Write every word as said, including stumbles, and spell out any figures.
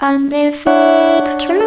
and the first